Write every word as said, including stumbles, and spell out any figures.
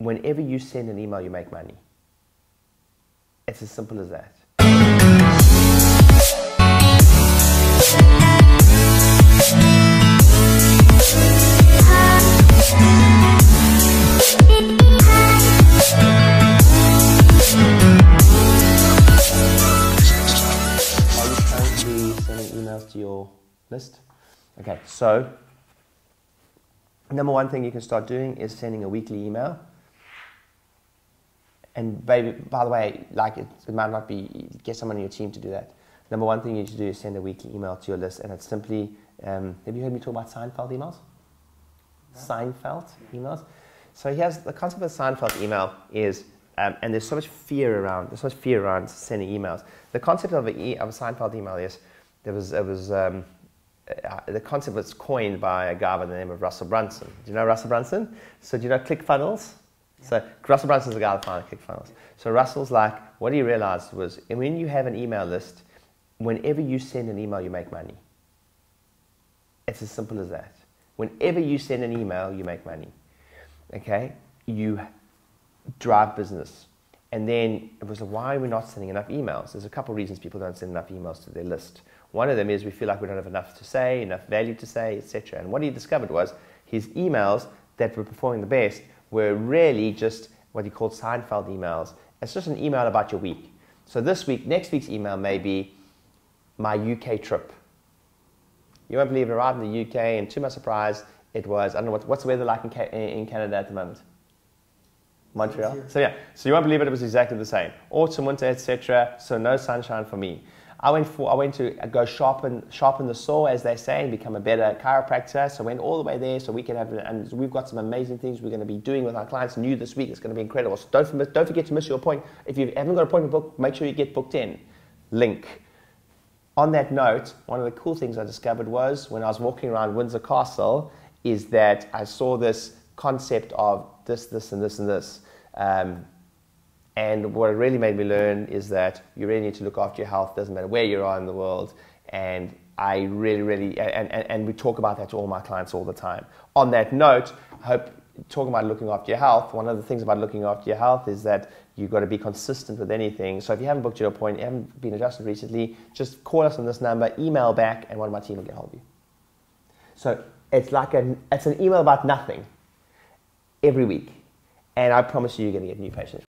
whenever you send an email, you make money. It's as simple as that. To your list. Okay, so number one thing you can start doing is sending a weekly email. And baby, by the way, like it, it might not be, get someone on your team to do that. Number one thing you need to do is send a weekly email to your list, and it's simply, um, have you heard me talk about Seinfeld emails? No. Seinfeld emails. So here's the concept of Seinfeld email is, um, and there's so much fear around, there's so much fear around sending emails. The concept of a, of a Seinfeld email is, There was, it was um, uh, the concept was coined by a guy by the name of Russell Brunson. Do you know Russell Brunson? So do you know ClickFunnels? Yeah. So Russell Brunson's the guy that founded ClickFunnels. Yeah. So Russell's like, what he realized was, when you have an email list, whenever you send an email, you make money. It's as simple as that. Whenever you send an email, you make money. Okay? You drive business. And then it was, why are we not sending enough emails? There's a couple of reasons people don't send enough emails to their list. One of them is we feel like we don't have enough to say, enough value to say, et cetera. And what he discovered was his emails that were performing the best were really just what he called Seinfeld emails. It's just an email about your week. So this week, next week's email may be my U K trip. You won't believe it, arrived in the U K, and to my surprise, it was, I don't know, what, what's the weather like in, Ca in Canada at the moment? Montreal? So yeah, so you won't believe it, it was exactly the same. Autumn, winter, et cetera. So no sunshine for me. I went, for, I went to go sharpen, sharpen the saw, as they say, and become a better chiropractor. So I went all the way there so we can have, and we've got some amazing things we're going to be doing with our clients new this week. It's going to be incredible. So don't, don't forget to miss your appointment. If you haven't got an appointment booked, make sure you get booked in. Link. On that note, one of the cool things I discovered was when I was walking around Windsor Castle is that I saw this concept of this, this, and this, and this. Um, And what it really made me learn is that you really need to look after your health. Doesn't matter where you are in the world. And I really, really, and, and, and we talk about that to all my clients all the time. On that note, I hope, talking about looking after your health, one of the things about looking after your health is that you've got to be consistent with anything. So if you haven't booked your appointment, you haven't been adjusted recently, just call us on this number, email back, and one of my team will get hold of you. So it's like an, it's an email about nothing every week. And I promise you, you're going to get new patients.